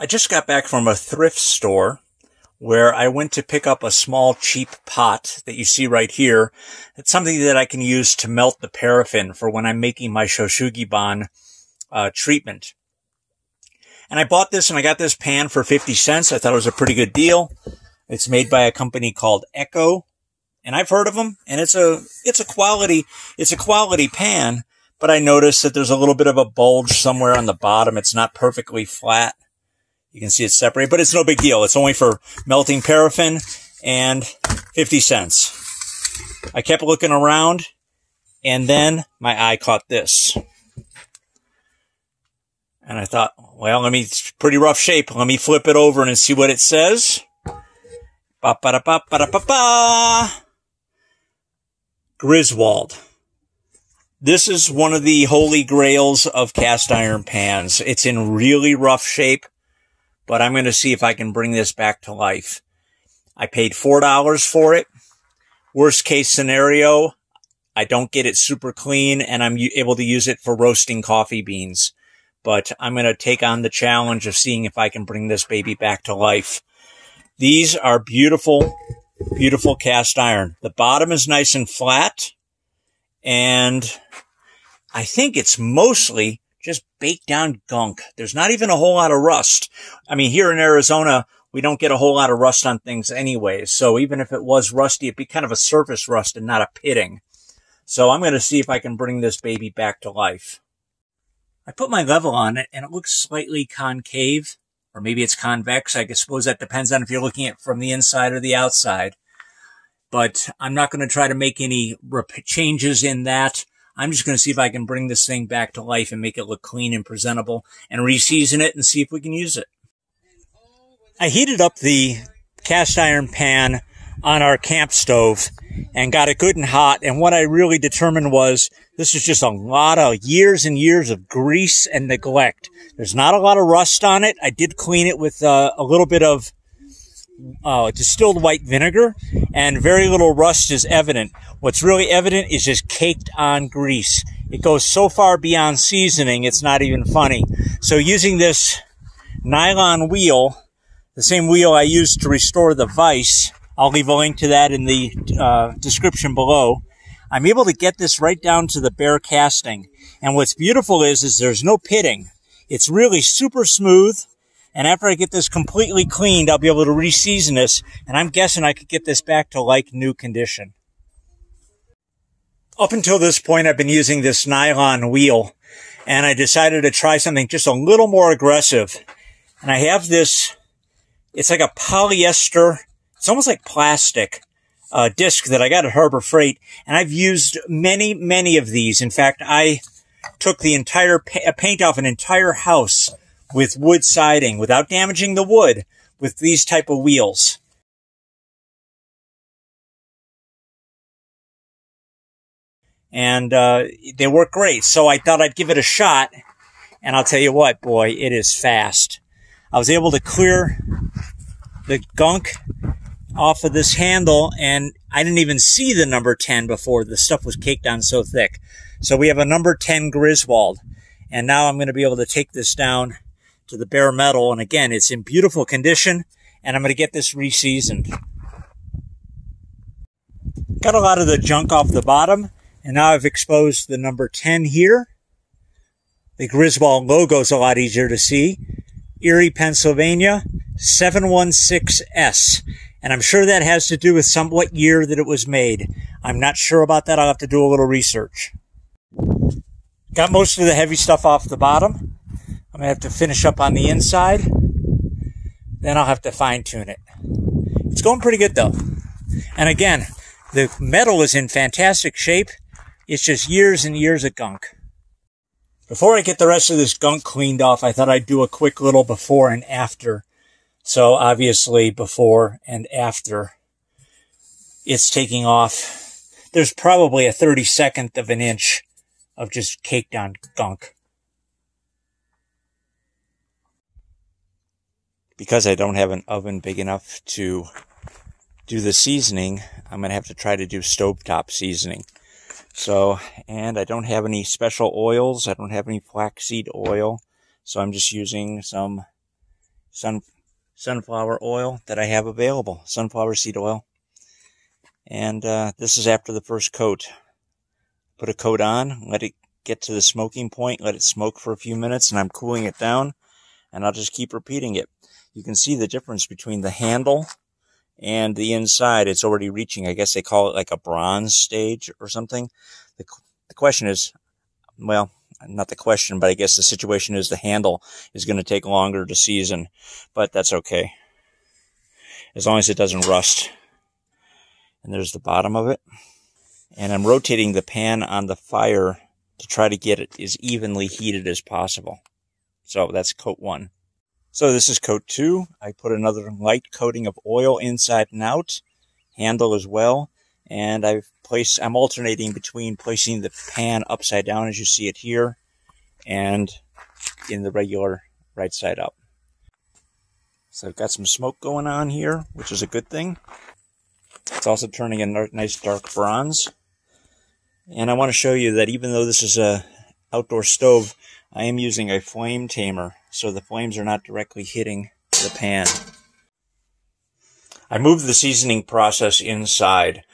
I just got back from a thrift store where I went to pick up a small cheap pot that you see right here. It's something that I can use to melt the paraffin for when I'm making my shoshugiban treatment. And I bought this and I got this pan for 50 cents. I thought it was a pretty good deal. It's made by a company called Echo, and I've heard of them, and it's a quality pan, but I noticed that there's a little bit of a bulge somewhere on the bottom. It's not perfectly flat. You can see it's separated, but it's no big deal. It's only for melting paraffin and 50 cents. I kept looking around, and then my eye caught this. And I thought, well, it's pretty rough shape. Let me flip it over and see what it says. Ba-ba-da-ba-ba-da-ba-ba! Griswold. This is one of the holy grails of cast iron pans. It's in really rough shape, but I'm going to see if I can bring this back to life. I paid $4 for it. Worst case scenario, I don't get it super clean and I'm able to use it for roasting coffee beans. But I'm going to take on the challenge of seeing if I can bring this baby back to life. These are beautiful, beautiful cast iron. The bottom is nice and flat, and I think it's mostly just baked down gunk. There's not even a whole lot of rust. Here in Arizona, we don't get a whole lot of rust on things anyways, so even if it was rusty, it'd be kind of a surface rust and not a pitting. So I'm going to see if I can bring this baby back to life. I put my level on it, and it looks slightly concave, or maybe it's convex. I suppose that depends on if you're looking at it from the inside or the outside. But I'm not going to try to make any changes in that. I'm just going to see if I can bring this thing back to life and make it look clean and presentable, and reseason it and see if we can use it. I heated up the cast iron pan on our camp stove and got it good and hot. And what I really determined was this is just a lot of years and years of grease and neglect. There's not a lot of rust on it. I did clean it with a little bit of distilled white vinegar, and very little rust is evident. What's really evident is just caked on grease. It goes so far beyond seasoning, it's not even funny. So using this nylon wheel, the same wheel I used to restore the vise, I'll leave a link to that in the description below. I'm able to get this right down to the bare casting. And what's beautiful is there's no pitting. It's really super smooth. And after I get this completely cleaned, I'll be able to reseason this. And I'm guessing I could get this back to like new condition. Up until this point, I've been using this nylon wheel. And I decided to try something just a little more aggressive. And I have this, it's like a polyester, it's almost like plastic disc that I got at Harbor Freight, and I've used many, many of these. In fact, I took the entire paint off an entire house with wood siding without damaging the wood with these type of wheels. And they work great, so I thought I'd give it a shot, and I'll tell you what, boy, it is fast. I was able to clear the gunk off of this handle, and I didn't even see the number 10 before. The stuff was caked on so thick. So we have a number 10 Griswold, and now I'm going to be able to take this down to the bare metal, and again, it's in beautiful condition, and I'm going to get this reseasoned. Got a lot of the junk off the bottom, and now I've exposed the number 10 here. The Griswold logo is a lot easier to see. Erie, Pennsylvania, 716S. And I'm sure that has to do with what year that it was made. I'm not sure about that. I'll have to do a little research. Got most of the heavy stuff off the bottom. I'm going to have to finish up on the inside. Then I'll have to fine-tune it. It's going pretty good, though. And again, the metal is in fantastic shape. It's just years and years of gunk. Before I get the rest of this gunk cleaned off, I thought I'd do a quick little before and after. So obviously before and after it's taking off, there's probably a 32nd of an inch of just caked on gunk. Because I don't have an oven big enough to do the seasoning, I'm going to have to try to do stovetop seasoning. So, and I don't have any special oils. I don't have any flaxseed oil. So I'm just using some sunflower oil that I have available, sunflower seed oil. And this is after the first coat. Put a coat on, let it get to the smoking point, let it smoke for a few minutes, and I'm cooling it down, and I'll just keep repeating it. You can see the difference between the handle and the inside. It's already reaching, I guess they call it like a bronze stage or something. The question is, well, not the question, but I guess the situation is the handle is going to take longer to season, but that's okay, as long as it doesn't rust. And there's the bottom of it. And I'm rotating the pan on the fire to try to get it as evenly heated as possible. So that's coat one. So this is coat two. I put another light coating of oil inside and out, handle as well. And I'm alternating between placing the pan upside down as you see it here and in the regular right side up. So I've got some smoke going on here, which is a good thing. It's also turning a nice dark bronze. And I want to show you that even though this is an outdoor stove, I am using a flame tamer, so the flames are not directly hitting the pan. I moved the seasoning process inside.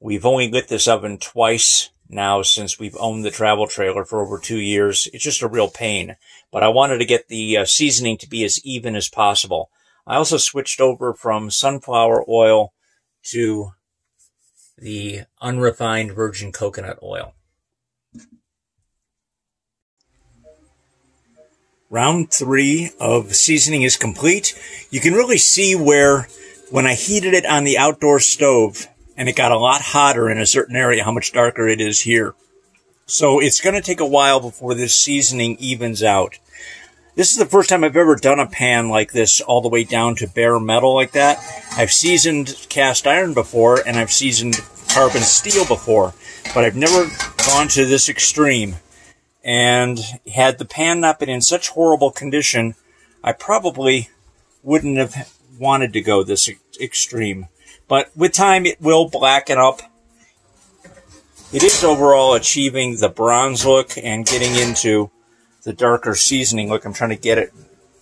We've only lit this oven twice now since we've owned the travel trailer for over 2 years. It's just a real pain, but I wanted to get the seasoning to be as even as possible. I also switched over from sunflower oil to the unrefined virgin coconut oil. Round three of seasoning is complete. You can really see where, when I heated it on the outdoor stove, and it got a lot hotter in a certain area, how much darker it is here. So it's going to take a while before this seasoning evens out. This is the first time I've ever done a pan like this all the way down to bare metal like that. I've seasoned cast iron before, and I've seasoned carbon steel before, but I've never gone to this extreme. And had the pan not been in such horrible condition, I probably wouldn't have wanted to go this extreme. But with time, it will blacken up. It is overall achieving the bronze look and getting into the darker seasoning look. I'm trying to get it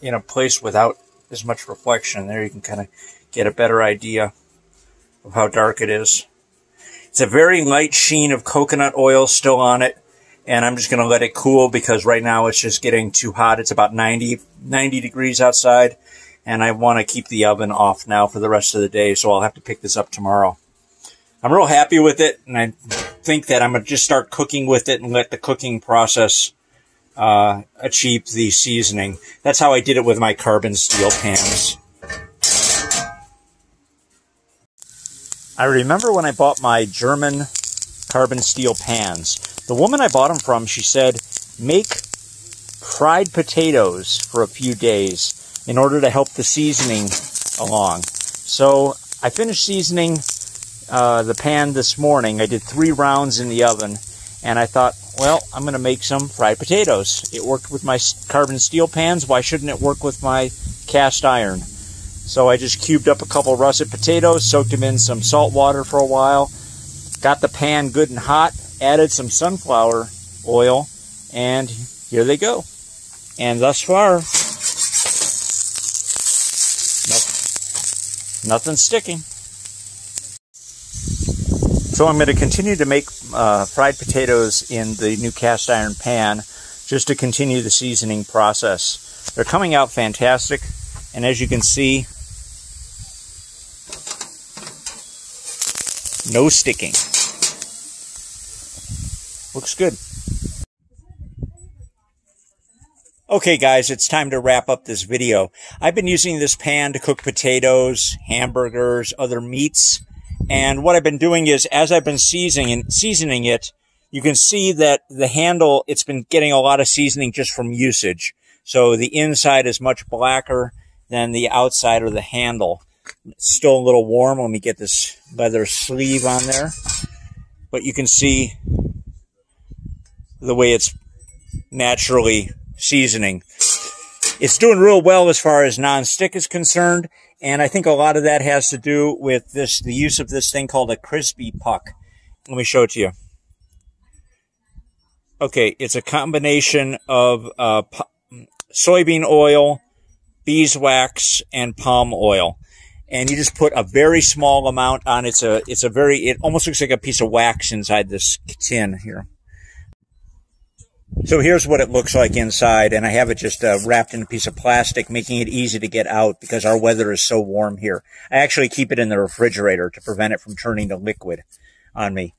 in a place without as much reflection. There you can kind of get a better idea of how dark it is. It's a very light sheen of coconut oil still on it. And I'm just going to let it cool because right now it's just getting too hot. It's about 90 degrees outside. And I want to keep the oven off now for the rest of the day, so I'll have to pick this up tomorrow. I'm real happy with it, and I think that I'm going to just start cooking with it and let the cooking process achieve the seasoning. That's how I did it with my carbon steel pans. I remember when I bought my German carbon steel pans. The woman I bought them from, she said, make fried potatoes for a few days in order to help the seasoning along. So I finished seasoning the pan this morning. I did 3 rounds in the oven, and I thought, well, I'm going to make some fried potatoes. It worked with my carbon steel pans. Why shouldn't it work with my cast iron? So I just cubed up a couple russet potatoes, soaked them in some salt water for a while, got the pan good and hot, added some sunflower oil, and here they go. And thus far, nothing's sticking. So I'm going to continue to make fried potatoes in the new cast iron pan just to continue the seasoning process. They're coming out fantastic, and as you can see, no sticking. Looks good. Okay guys, it's time to wrap up this video. I've been using this pan to cook potatoes, hamburgers, other meats. And what I've been doing is, as I've been seasoning it, you can see that the handle, it's been getting a lot of seasoning just from usage. So the inside is much blacker than the outside or the handle. It's still a little warm. Let me get this leather sleeve on there. But you can see the way it's naturally seasoning. It's doing real well as far as non-stick is concerned, and I think a lot of that has to do with this, the use of this thing called a Crisbee puck. Let me show it to you. Okay, it's a combination of soybean oil, beeswax, and palm oil. And you just put a very small amount on. It almost looks like a piece of wax inside this tin here. So here's what it looks like inside, and I have it just wrapped in a piece of plastic, making it easy to get out because our weather is so warm here. I actually keep it in the refrigerator to prevent it from turning to liquid on me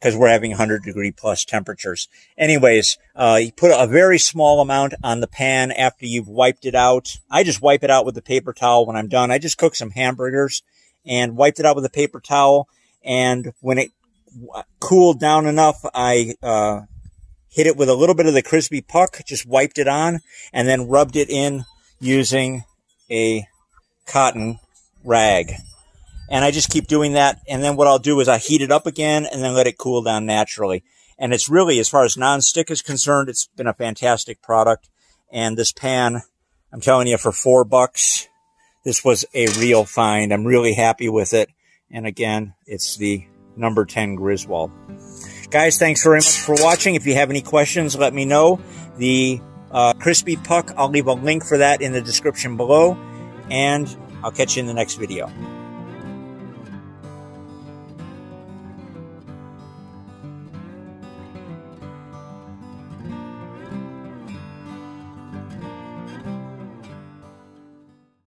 because we're having 100-degree-plus temperatures. Anyways, you put a very small amount on the pan after you've wiped it out. I just wipe it out with a paper towel when I'm done. I just cooked some hamburgers and wiped it out with a paper towel, and when it cooled down enough, I hit it with a little bit of the Crisbee puck, just wiped it on, and then rubbed it in using a cotton rag. And I just keep doing that. And then what I'll do is I heat it up again and then let it cool down naturally. And it's really, as far as nonstick is concerned, it's been a fantastic product. And this pan, I'm telling you, for $4, this was a real find. I'm really happy with it. And again, it's the number 10 Griswold. Guys, thanks very much for watching. If you have any questions, let me know. The Crisbee puck, I'll leave a link for that in the description below. And I'll catch you in the next video.